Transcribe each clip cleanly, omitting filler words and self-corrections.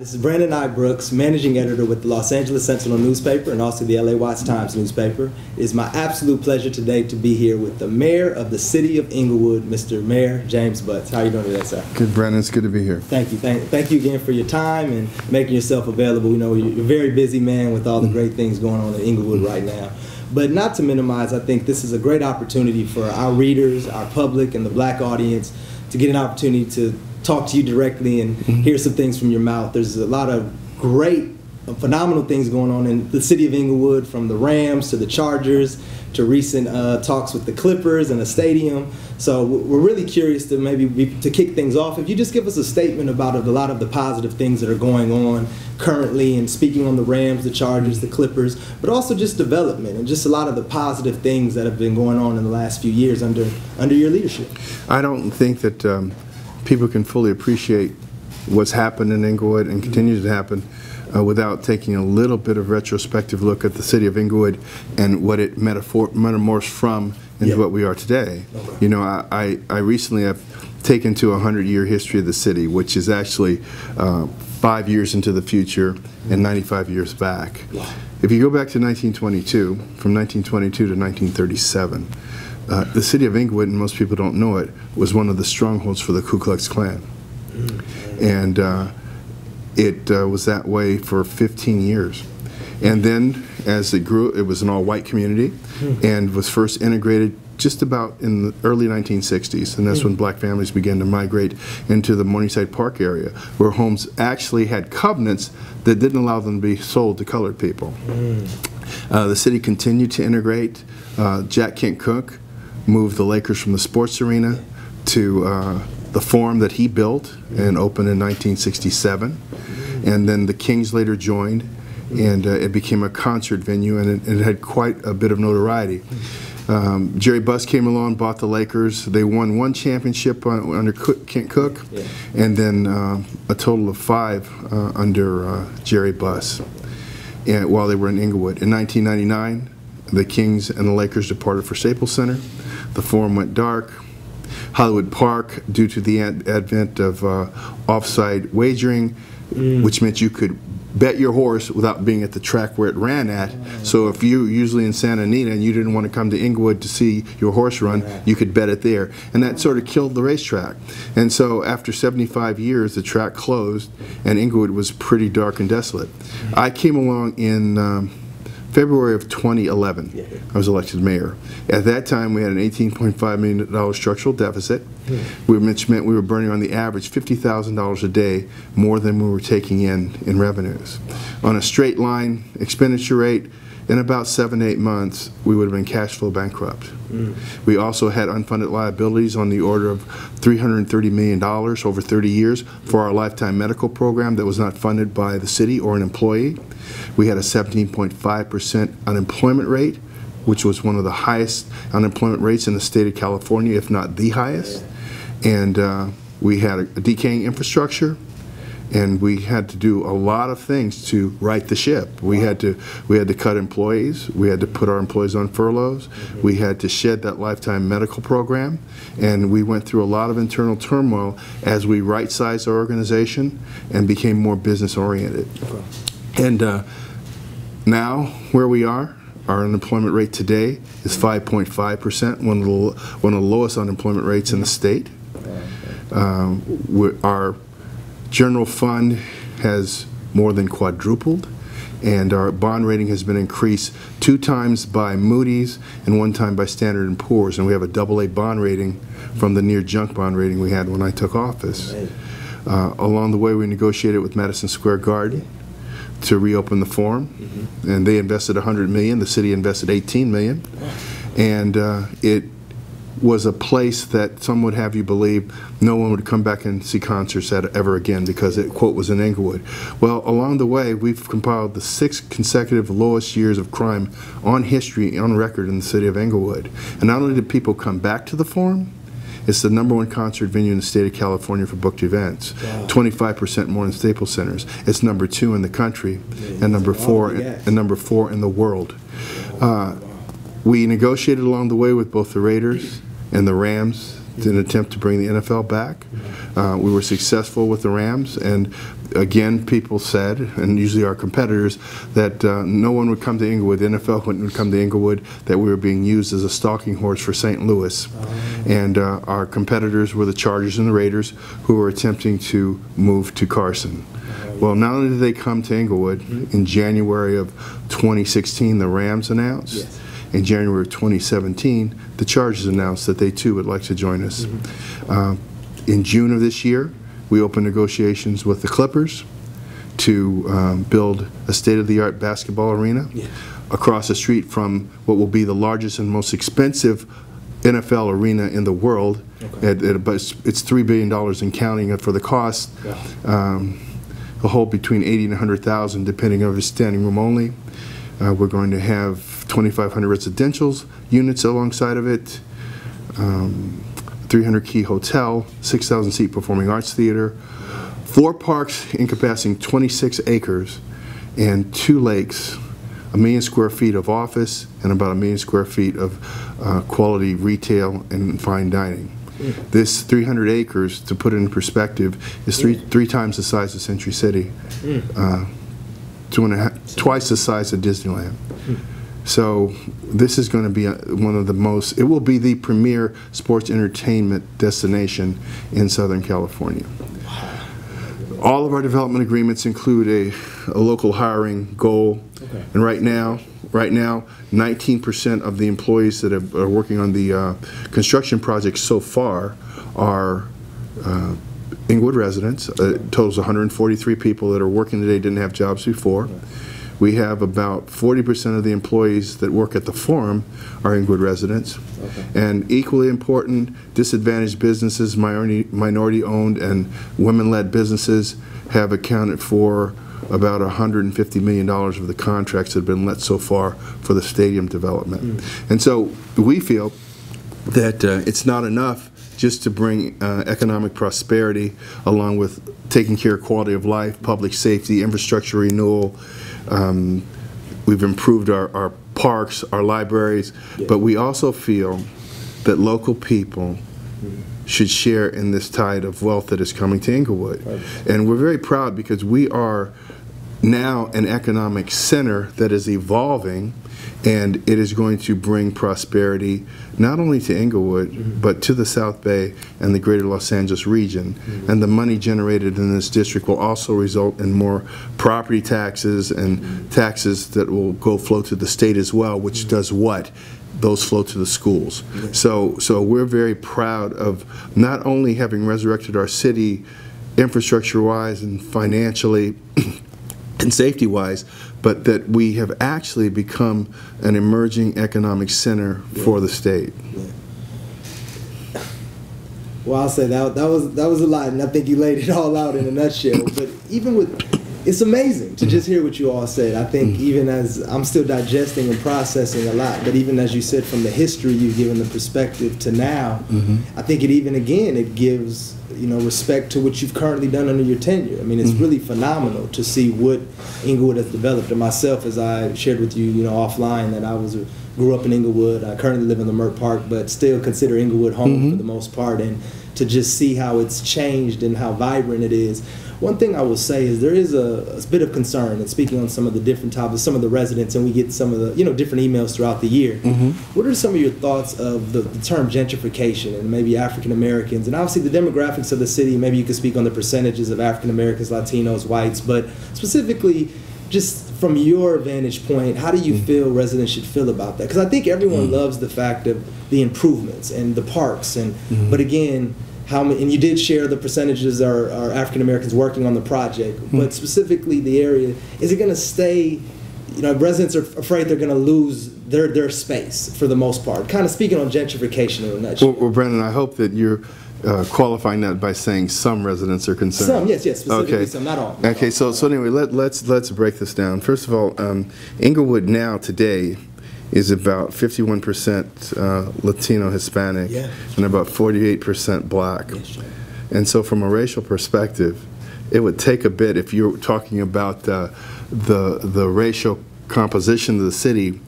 This is Brandon I. Brooks, managing editor with the Los Angeles Sentinel Newspaper and also the L.A. Times Newspaper. It is my absolute pleasure today to be here with the mayor of the city of Inglewood, Mr. Mayor James Butts. How are you doing today, sir? Good, Brandon. It's good to be here. Thank you. Thank you again for your time and making yourself available. We know you're a very busy man with all the great things going on in Inglewood right now. But not to minimize, I think this is a great opportunity for our readers, our public, and the black audience to get an opportunity to talk to you directly and hear some things from your mouth. There's a lot of great, phenomenal things going on in the city of Inglewood, from the Rams to the Chargers to recent talks with the Clippers and a stadium. So we're really curious to maybe kick things off. If you just give us a statement about a lot of the positive things that are going on currently, and speaking on the Rams, the Chargers, the Clippers, but also just development and just a lot of the positive things that have been going on in the last few years under your leadership. I don't think that people can fully appreciate what's happened in Inglewood and continues to happen without taking a little bit of retrospective look at the city of Inglewood and what it metamorphosed from into what we are today. Okay. You know, I recently have taken to a 100-year history of the city, which is actually 5 years into the future and 95 years back. Wow. If you go back to 1922, from 1922 to 1937, the city of Inglewood, and most people don't know it, was one of the strongholds for the Ku Klux Klan. And it was that way for 15 years. And then as it grew, it was an all-white community and was first integrated just about in the early 1960s, and that's when black families began to migrate into the Morningside Park area, where homes actually had covenants that didn't allow them to be sold to colored people. The city continued to integrate. Jack Kent Cooke moved the Lakers from the sports arena to the Forum that he built and opened in 1967, and then the Kings later joined, and it became a concert venue, and it had quite a bit of notoriety. Jerry Buss came along, bought the Lakers. They won one championship under Kent Cooke, and then a total of 5 under Jerry Buss, and while they were in Inglewood. In 1999, the Kings and the Lakers departed for Staples Center. The Forum went dark. Hollywood Park, due to the advent of offside wagering, which meant you could bet your horse without being at the track where it ran at. So if you usually in Santa Anita and you didn't want to come to Inglewood to see your horse run, you could bet it there. And that sort of killed the racetrack. And so after 75 years, the track closed, and Inglewood was pretty dark and desolate. I came along in February of 2011, I was elected mayor. At that time, we had an $18.5 million structural deficit, which meant we were burning on the average $50,000 a day more than we were taking in revenues. On a straight line expenditure rate, in about 7 to 8 months, we would have been cash flow bankrupt. We also had unfunded liabilities on the order of $330 million over 30 years for our lifetime medical program that was not funded by the city or an employee. We had a 17.5% unemployment rate, which was one of the highest unemployment rates in the state of California, if not the highest. And we had a decaying infrastructure. And we had to do a lot of things to right the ship. We had to cut employees. We had to put our employees on furloughs. We had to shed that lifetime medical program. And we went through a lot of internal turmoil as we right-sized our organization and became more business-oriented. And now, where we are, our unemployment rate today is 5.5%, one of the lowest unemployment rates in the state. Our general fund has more than quadrupled, and our bond rating has been increased 2 times by Moody's and 1 time by Standard and Poor's, and we have a AA bond rating from the near junk bond rating we had when I took office. Along the way, we negotiated with Madison Square Garden to reopen the Forum, and they invested $100 million. The city invested $18 million, and it was a place that some would have you believe no one would come back and see concerts at ever again because it, quote, was in Inglewood. Well, along the way, we've compiled the 6 consecutive lowest years of crime on history, on record in the city of Inglewood. And not only did people come back to the Forum, it's the #1 concert venue in the state of California for booked events, 25% more than Staples Centers. It's #2 in the country, and number 4 in the world. We negotiated along the way with both the Raiders and the Rams in an attempt to bring the NFL back. We were successful with the Rams, and again, people said, and usually our competitors, that no one would come to Inglewood, the NFL wouldn't come to Inglewood, that we were being used as a stalking horse for St. Louis. And our competitors were the Chargers and the Raiders, who were attempting to move to Carson. Well, not only did they come to Inglewood, in January of 2016, the Rams announced. Yes. In January of 2017, the Chargers announced that they too would like to join us. In June of this year, we opened negotiations with the Clippers to build a state-of-the-art basketball arena across the street from what will be the largest and most expensive NFL arena in the world. It's $3 billion and counting for the cost. A hole between 80 and 100,000, depending on the standing room only. We're going to have 2,500 residential units alongside of it, 300-key hotel, 6,000-seat performing arts theater, 4 parks encompassing 26 acres, and 2 lakes, 1 million square feet of office, and about 1 million square feet of quality retail and fine dining. This 300 acres, to put it in perspective, is three times the size of Century City, twice the size of Disneyland. So this is going to be one of the most, it will be the premier sports entertainment destination in Southern California. All of our development agreements include a local hiring goal, and right now, 19% of the employees that are working on the construction project so far are Inglewood residents. It totals 143 people that are working today, didn't have jobs before. We have about 40% of the employees that work at the Forum are Inglewood residents. And equally important, disadvantaged businesses, minority-owned and women-led businesses have accounted for about $150 million of the contracts that have been let so far for the stadium development. And so we feel that it's not enough just to bring economic prosperity along with taking care of quality of life, public safety, infrastructure renewal. We've improved our parks, our libraries, but we also feel that local people should share in this tide of wealth that is coming to Inglewood. And we're very proud because we are now an economic center that is evolving, and it is going to bring prosperity not only to Inglewood, but to the South Bay and the greater Los Angeles region. And the money generated in this district will also result in more property taxes and taxes that will flow to the state as well, which does what? Those flow to the schools. So we're very proud of not only having resurrected our city infrastructure-wise and financially and safety-wise, but that we have actually become an emerging economic center for the state. Well, I'll say that was a lot, and I think you laid it all out in a nutshell. But even with, it's amazing to just hear what you all said. I think even as I'm still digesting and processing a lot, but even as you said, from the history you've given, the perspective to now, I think it even again, it gives, you know, respect to what you've currently done under your tenure. I mean, it's really phenomenal to see what Inglewood has developed. And myself, as I shared with you, you know, offline, that I grew up in Inglewood. I currently live in the Merck Park, but still consider Inglewood home for the most part. And to just see how it's changed and how vibrant it is. One thing I will say is there is a bit of concern, and speaking on some of the different topics, some of the residents, and we get some of the, you know, different emails throughout the year. What are some of your thoughts of the term gentrification and maybe African Americans, and obviously the demographics of the city? Maybe you could speak on the percentages of African Americans, Latinos, whites, but specifically just from your vantage point, how do you feel residents should feel about that? Because I think everyone loves the fact of the improvements and the parks, and but again, how many, and you did share the percentages are African Americans working on the project, but specifically the area, is it going to stay, you know, residents are afraid they're going to lose their space for the most part, kind of speaking on gentrification in a nutshell. Well, Brandon, I hope that you're qualifying that by saying some residents are concerned. Some, yes, specifically some, not all. Okay, so anyway, let's break this down. First of all, Inglewood now today is about 51% Latino, Hispanic, and about 48% Black. And so from a racial perspective, it would take a bit, if you're talking about the racial composition of the city,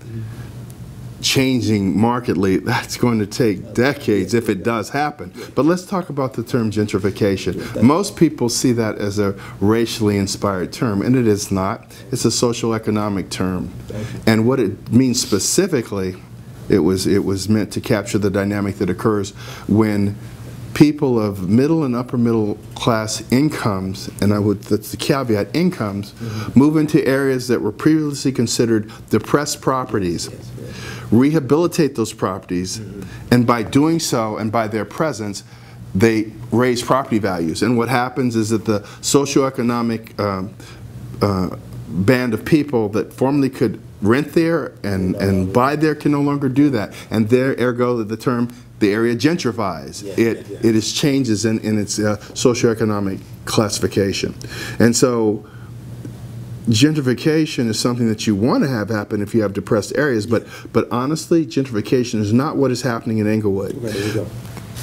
changing markedly, that's going to take decades if it does happen. But let's talk about the term gentrification. Most people see that as a racially inspired term, and it is not. It's a social economic term. And what it means specifically, it was meant to capture the dynamic that occurs when people of middle and upper middle class incomes, and that's the caveat, incomes, move into areas that were previously considered depressed properties, rehabilitate those properties, and by doing so and by their presence, they raise property values. And what happens is that the socioeconomic band of people that formerly could rent there and buy there can no longer do that. And there, ergo, the term, the area gentrifies. It is changes in its socioeconomic classification. And so gentrification is something that you want to have happen if you have depressed areas, but honestly, gentrification is not what is happening in Inglewood. Right, there you go.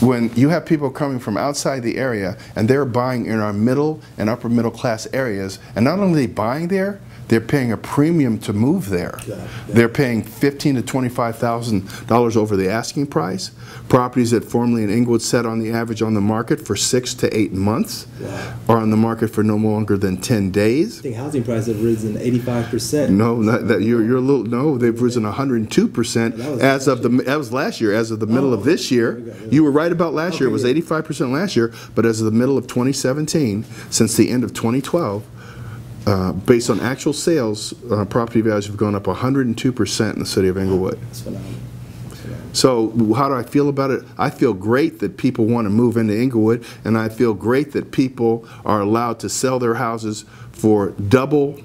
When you have people coming from outside the area and they're buying in our middle and upper middle class areas, and not only are they buying there, they're paying a premium to move there. Yeah, yeah. They're paying $15,000 to $25,000 over the asking price. Properties that formerly in Inglewood sat on the average on the market for 6 to 8 months are on the market for no longer than 10 days. I think housing prices have risen 85%. No, not that you're a little. No, they've risen 102% as of the. That was last year. As of the middle of this year, you were right about last year. It was 85% last year, but as of the middle of 2017, since the end of 2012. Based on actual sales, property values have gone up 102% in the city of Inglewood. That's phenomenal. That's phenomenal. So how do I feel about it? I feel great that people want to move into Inglewood, and I feel great that people are allowed to sell their houses for double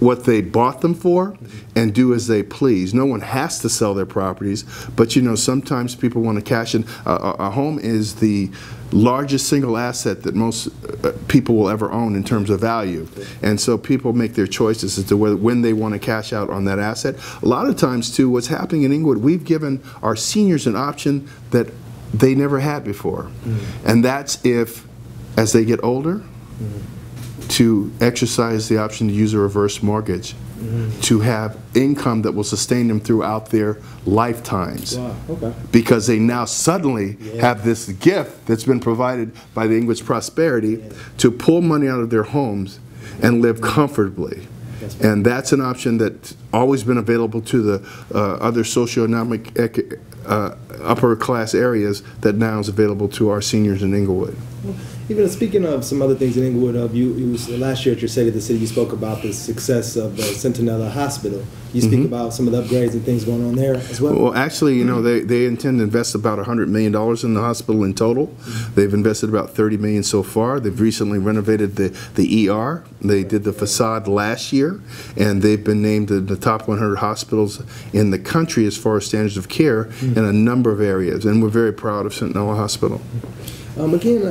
what they bought them for and do as they please. No one has to sell their properties, but you know, sometimes people want to cash in. A home is the largest single asset that most people will ever own in terms of value. And so people make their choices as to whether, when they want to cash out on that asset. A lot of times too, what's happening in Inglewood, we've given our seniors an option that they never had before. And that's if, as they get older, to exercise the option to use a reverse mortgage, to have income that will sustain them throughout their lifetimes. Wow. Okay. Because they now suddenly have this gift that's been provided by the English prosperity to pull money out of their homes and live comfortably. And that's an option that's always been available to the other socioeconomic upper class areas that now is available to our seniors in Inglewood. Even speaking of some other things in Inglewood, last year at your State of the City, you spoke about the success of the Centinela Hospital. You speak about some of the upgrades and things going on there as well? Well, actually, you know, they intend to invest about $100 million in the hospital in total. They've invested about $30 million so far. They've recently renovated the ER. They did the facade last year, and they've been named the top 100 hospitals in the country as far as standards of care in a number of areas, and we're very proud of Centinela Hospital. Again,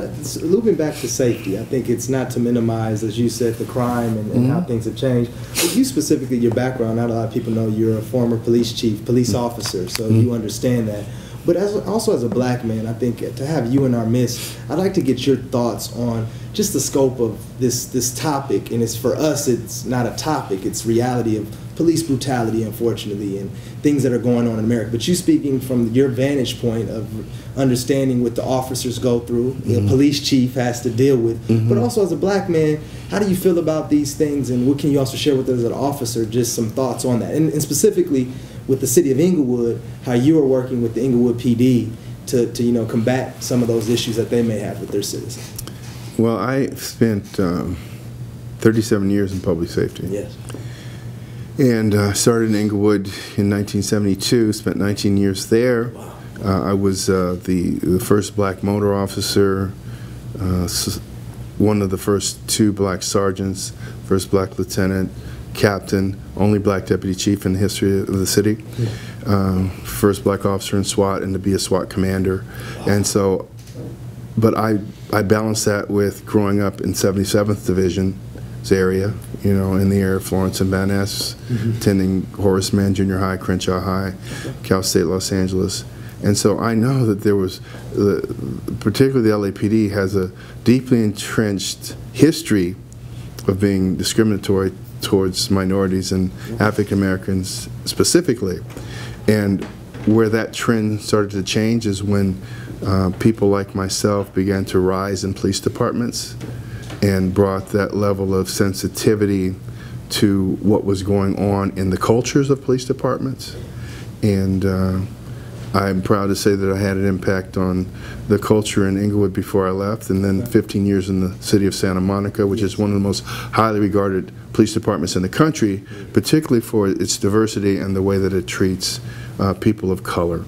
looping back to safety, I think it's not to minimize, as you said, the crime and how things have changed. But you specifically, your background, not a lot of people know you're a former police chief, police officer, so you understand that. But also as a black man, I think to have you in our midst, I'd like to get your thoughts on just the scope of this topic. And it's for us, it's not a topic, it's reality of police brutality, unfortunately, and things that are going on in America. But you speaking from your vantage point of understanding what the officers go through, the police chief has to deal with, but also as a black man, how do you feel about these things, and what can you also share with us as an officer, just some thoughts on that? And specifically with the city of Inglewood, how you are working with the Inglewood PD to you know, combat some of those issues that they may have with their citizens. Well, I spent 37 years in public safety. Yes. And I started in Inglewood in 1972, spent 19 years there. Wow. I was the first black motor officer, one of the first two black sergeants, first black lieutenant, captain, only black deputy chief in the history of the city, first black officer in SWAT, and to be a SWAT commander. Wow. And so, but I balanced that with growing up in 77th Division area, you know, in the area of Florence and Van Ness, attending Horace Mann Junior High, Crenshaw High, Cal State Los Angeles. And so I know that there was, particularly the LAPD has a deeply entrenched history of being discriminatory towards minorities and African Americans specifically. And Where that trend started to change is when people like myself began to rise in police departments and brought that level of sensitivity to what was going on in the cultures of police departments. And I'm proud to say that I had an impact on the culture in Inglewood before I left, and then 15 years in the city of Santa Monica, which is one of the most highly regarded police departments in the country, particularly for its diversity and the way that it treats people of color.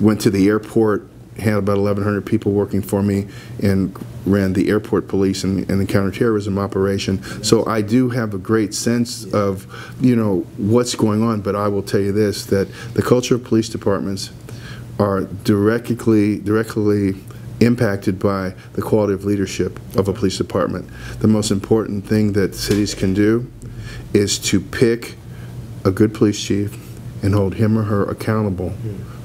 Went to the airport, had about 1,100 people working for me, and ran the airport police and the counterterrorism operation. So I do have a great sense of, you know, what's going on. But I will tell you this, that the culture of police departments are directly impacted by the quality of leadership of a police department. The most important thing that cities can do is to pick a good police chief and hold him or her accountable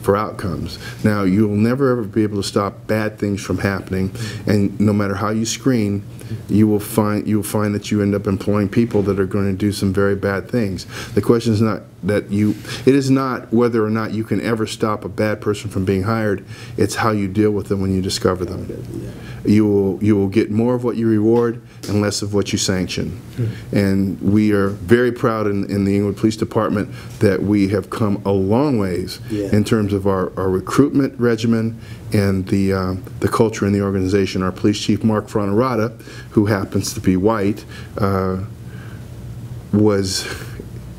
for outcomes. Now, you'll never ever be able to stop bad things from happening, and no matter how you screen, you will find that you end up employing people that are going to do some very bad things. The question is not that it is not whether or not you can ever stop a bad person from being hired. It's how you deal with them when you discover them. You will get more of what you reward and less of what you sanction. And we are very proud in the Inglewood Police Department that we have come a long ways in terms of our recruitment regimen and the culture in the organization. Our police chief, Mark Fronterata, who happens to be white,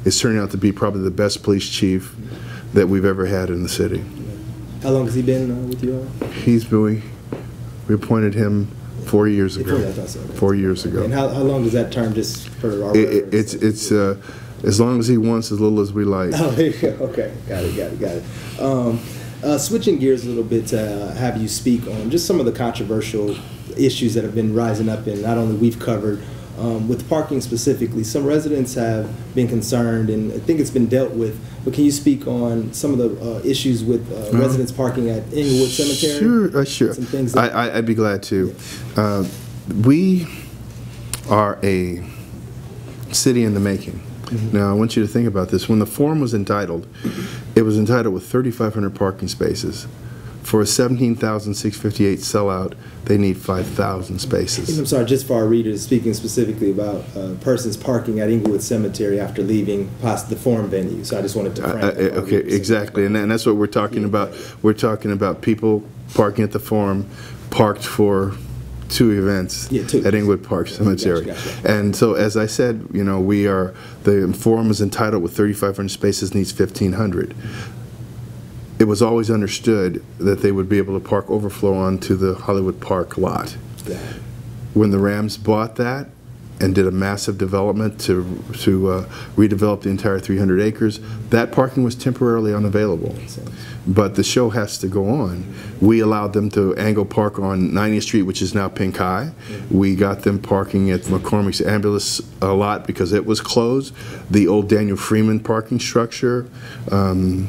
is turning out to be probably the best police chief that we've ever had in the city. How long has he been with you all? He's been, we appointed him 4 years ago. Yeah, I thought so. 4 years ago. And how long does that term, just for our It's as long as he wants, as little as we like. Oh, there you go. Okay, got it. Switching gears a little bit to have you speak on just some of the controversial issues that have been rising up, and not only we've covered with parking specifically. Some residents have been concerned, and I think it's been dealt with, but can you speak on some of the issues with residents parking at Inglewood Cemetery? Sure, sure. Some things that I'd be glad to. Yeah. We are a city in the making. Now, I want you to think about this. When the form was entitled, it was entitled with 3,500 parking spaces. For a 17,658 sellout, they need 5,000 spaces. I'm sorry, just for our readers, speaking specifically about persons parking at Inglewood Cemetery after leaving past the forum venue. So I just wanted to frame that. Okay, exactly, and that's what we're talking about. We're talking about people parking at the forum, parked for two events at Inglewood Park Cemetery. Gotcha. And so, as I said, you know, we are, the forum is entitled with 3,500 spaces, needs 1,500. It was always understood that they would be able to park overflow onto the Hollywood Park lot. When the Rams bought that and did a massive development to redevelop the entire 300 acres, that parking was temporarily unavailable. But the show has to go on. We allowed them to angle park on 90th Street, which is now Pink High. We got them parking at McCormick's Ambulance a lot because it was closed. The old Daniel Freeman parking structure, some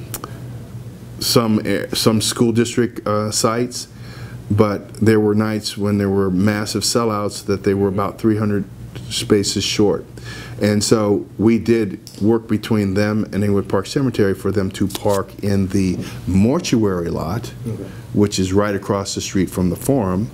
school district sites. But there were nights when there were massive sellouts that they were about 300 spaces short. And so we did work between them and Inglewood Park Cemetery for them to park in the mortuary lot, which is right across the street from the forum.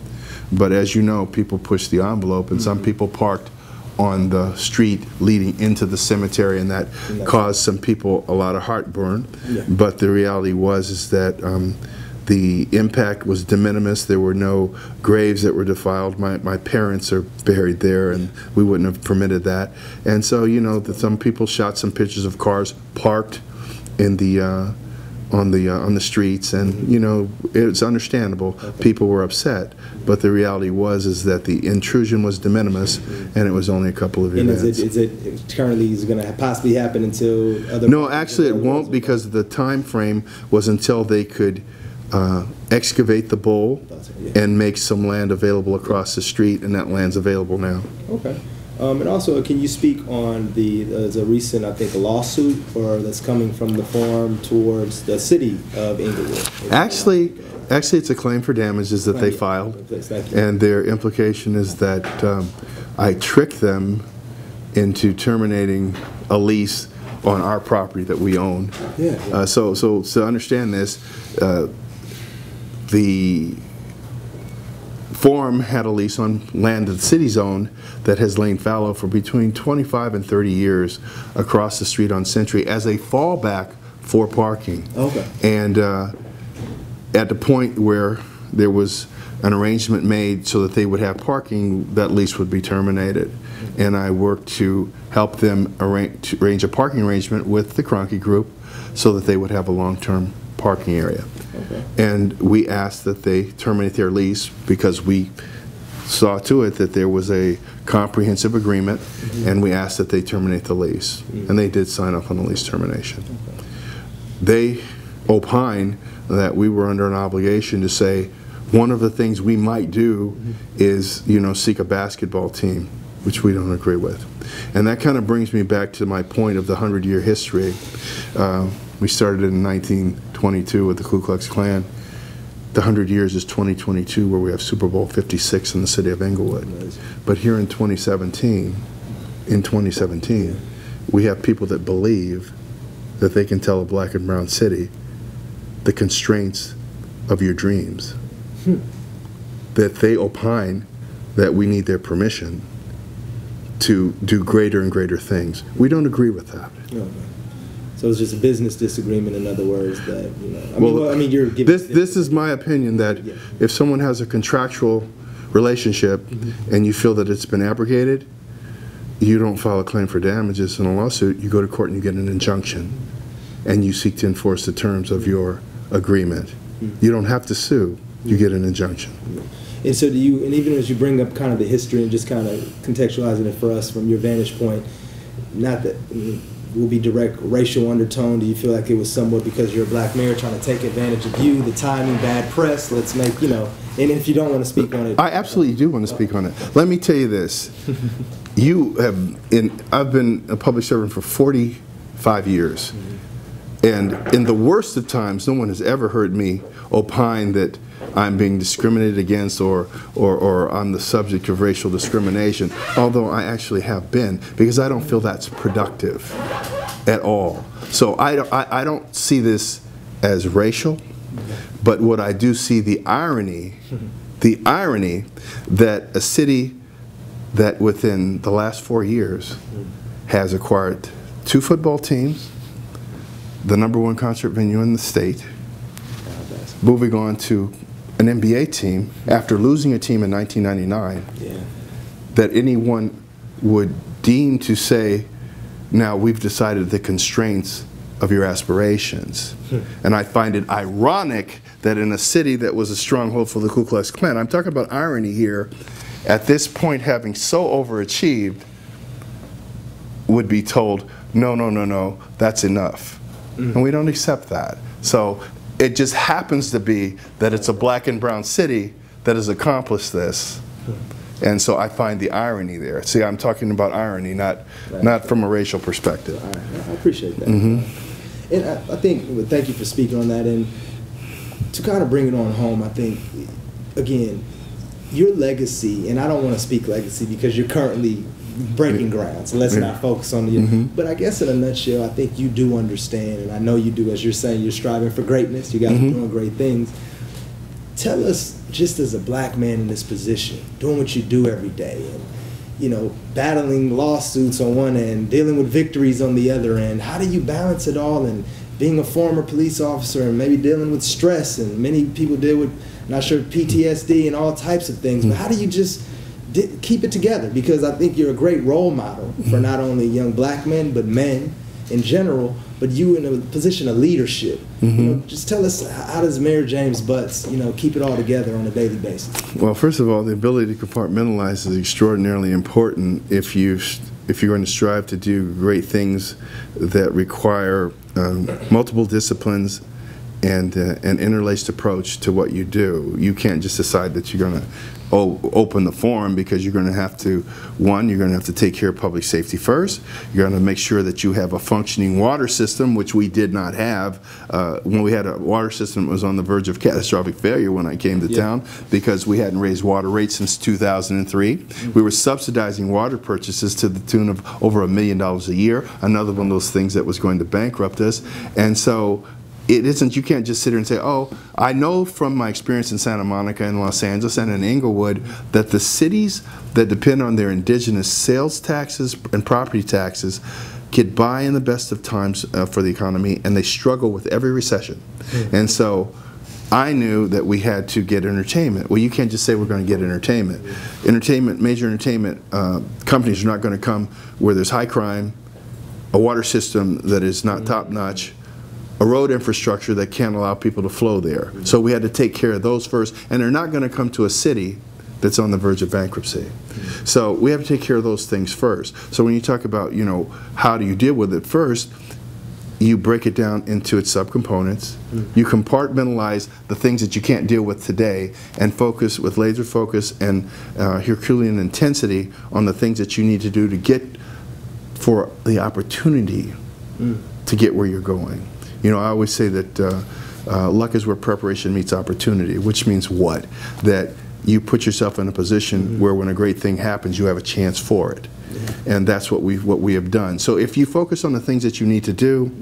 But as you know, people pushed the envelope, and some people parked on the street leading into the cemetery, and that caused some people a lot of heartburn. But the reality is that the impact was de minimis. There were no graves that were defiled. My parents are buried there, and we wouldn't have permitted that. And so, you know, that some people shot some pictures of cars parked in the on the streets, and you know, it's understandable. People were upset, but the reality is that the intrusion was de minimis, and it was only a couple of events. And is it currently going to possibly happen until other? No, actually, it won't, because the time frame was until they could excavate the bowl and make some land available across the street, and that land's available now. Okay. And also, can you speak on the recent, I think, lawsuit or that's coming from the forum towards the city of Inglewood? Actually, it's a claim for damages that they filed, and their implication is that I tricked them into terminating a lease on our property that we own. Yeah. So to understand this, the Forum had a lease on land that the city's owned that has lain fallow for between 25 and 30 years across the street on Century as a fallback for parking. Okay. And at the point where there was an arrangement made so that they would have parking, that lease would be terminated. And I worked to help them arrange a parking arrangement with the Kroenke Group so that they would have a long-term parking area. Okay. And we asked that they terminate their lease because we saw to it that there was a comprehensive agreement, mm-hmm. and we asked that they terminate the lease. Mm-hmm. And they did sign off on the lease termination. Okay. They opine that we were under an obligation to say, one of the things we might do mm-hmm. is, you know, seek a basketball team, which we don't agree with. And that kind of brings me back to my point of the 100-year history. We started in 1922 with the Ku Klux Klan. The 100 years is 2022, where we have Super Bowl 56 in the city of Inglewood. Nice. But here in 2017, yeah. we have people that believe that they can tell a black and brown city the constraints of your dreams. Hmm. That they opine that we need their permission to do greater and greater things. We don't agree with that. Okay. So it's just a business disagreement, in other words, that, you know, I mean you're giving this is my opinion, that yeah. if someone has a contractual relationship mm-hmm. and you feel that it's been abrogated, you don't file a claim for damages in a lawsuit. You go to court and you get an injunction, and you seek to enforce the terms of your agreement. Mm-hmm. You don't have to sue. You get an injunction. Mm-hmm. And so do you, and even as you bring up kind of the history and just kind of contextualizing it for us from your vantage point, not that will be direct racial undertone, do you feel like it was somewhat because you're a black mayor trying to take advantage of you, the timing, bad press, let's make, you know, and if you don't want to speak on it. I absolutely do want to speak on it. Let me tell you this. You have, I've been a public servant for 45 years, mm-hmm. and in the worst of times, no one has ever heard me opine that I'm being discriminated against or I'm the subject of racial discrimination, although I actually have been, because I don't feel that's productive at all. So I don't see this as racial, but what I do see the irony that a city that within the last 4 years has acquired 2 football teams, the #1 concert venue in the state, moving on to an NBA team, after losing a team in 1999, yeah. that anyone would deem to say, now we've decided the constraints of your aspirations. And I find it ironic that in a city that was a stronghold for the Ku Klux Klan, I'm talking about irony here, at this point having so overachieved, would be told, no, no, no, no, that's enough. Mm. And we don't accept that. So it just happens to be that it's a black and brown city that has accomplished this. And so I find the irony there. See, I'm talking about irony, not from a racial perspective. I appreciate that. Mm-hmm. And I think, well, thank you for speaking on that. And to kind of bring it on home, I think, again, your legacy, and I don't want to speak legacy because you're currently breaking ground, so let's not focus on the mm-hmm. But I guess in a nutshell, I think you do understand, and I know you do, as you're saying, you're striving for greatness, you guys mm-hmm. are doing great things. Tell us, just as a black man in this position, doing what you do every day, and, you know, battling lawsuits on one end, dealing with victories on the other end, how do you balance it all, and being a former police officer and maybe dealing with stress, and many people deal with, not sure, PTSD and all types of things, mm-hmm. but how do you just keep it together? Because I think you're a great role model for not only young black men, but men in general, but you in a position of leadership. Mm-hmm. You know, just tell us, how does Mayor James Butts, you know, keep it all together on a daily basis? Well, first of all, the ability to compartmentalize is extraordinarily important if you're going to strive to do great things that require multiple disciplines and an interlaced approach to what you do. You can't just decide that you're going to open the forum, because you're going to have to, one, you're going to have to take care of public safety first. You're going to make sure that you have a functioning water system, which we did not have. When we had a water system, it was on the verge of catastrophic failure when I came to town, because we hadn't raised water rates since 2003. We were subsidizing water purchases to the tune of over $1 million a year, another one of those things that was going to bankrupt us. And so it isn't, you can't just sit here and say, oh, I know from my experience in Santa Monica and Los Angeles and in Inglewood that the cities that depend on their indigenous sales taxes and property taxes get by in the best of times for the economy, and they struggle with every recession. And so I knew that we had to get entertainment. Well, you can't just say we're going to get entertainment. Major entertainment companies are not going to come where there's high crime, a water system that is not top-notch, a road infrastructure that can't allow people to flow there. So we had to take care of those first, and they're not going to come to a city that's on the verge of bankruptcy. So we have to take care of those things first. So when you talk about, you know, how do you deal with it first, you break it down into its subcomponents. You compartmentalize the things that you can't deal with today and focus with laser focus and Herculean intensity on the things that you need to do to get for the opportunity to get where you're going. You know, I always say that luck is where preparation meets opportunity, which means what? That you put yourself in a position where when a great thing happens, you have a chance for it. And that's what we have done. So if you focus on the things that you need to do,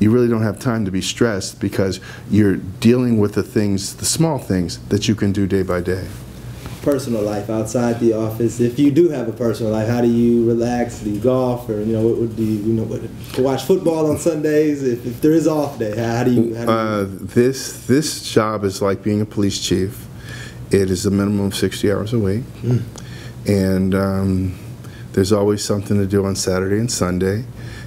you really don't have time to be stressed, because you're dealing with the things, the small things, that you can do day by day. Personal life outside the office. If you do have a personal life, how do you relax? Do you golf, or, you know, what do you, watch football on Sundays? If there is off day, how do you this job is like being a police chief. It is a minimum of 60 hours a week, and there's always something to do on Saturday and Sunday.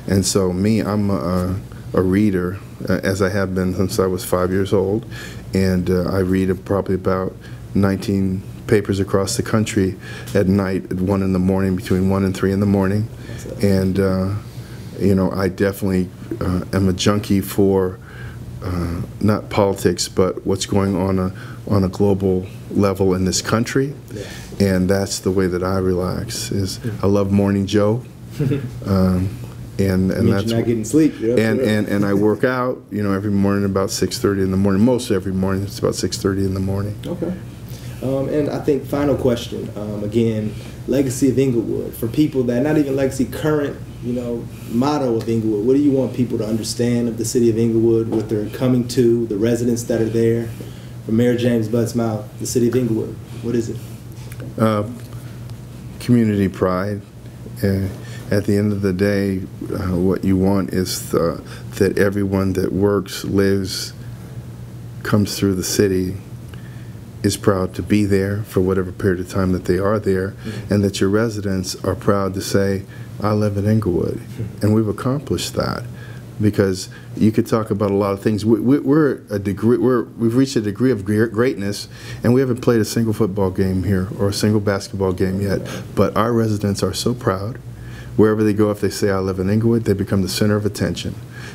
And so me, I'm a reader, as I have been since I was 5 years old, and I read probably about 19 papers across the country at night at 1 in the morning, between 1 and 3 in the morning. And, you know, I definitely am a junkie for not politics, but what's going on a global level in this country. And that's the way that I relax, is I love Morning Joe. And that's not getting sleep. And I work out, you know, every morning about 6:30 in the morning. Most every morning it's about 6:30 in the morning. Okay. And I think final question, again, legacy of Inglewood. For people that, not even legacy, current, you know, motto of Inglewood, what do you want people to understand of the city of Inglewood, what they're coming to, the residents that are there? From Mayor James Butts' mouth, the city of Inglewood, what is it? Community pride. At the end of the day, what you want is that everyone that works, lives, comes through the city, is proud to be there for whatever period of time that they are there, and that your residents are proud to say, I live in Inglewood. And we've accomplished that, because you could talk about a lot of things. We've reached a degree of greatness, and we haven't played a single football game here or a single basketball game yet, but our residents are so proud. Wherever they go, if they say, I live in Inglewood, they become the center of attention.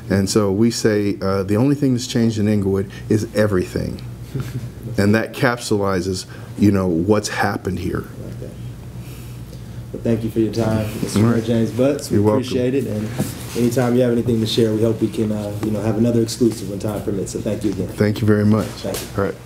And so we say the only thing that's changed in Inglewood is everything. And that capsulizes, you know, what's happened here. Okay. Well, thank you for your time, Mr. James Butts. We appreciate it. And anytime you have anything to share, we hope we can, you know, have another exclusive when time permits. So thank you again. Thank you very much. Thank you. All right.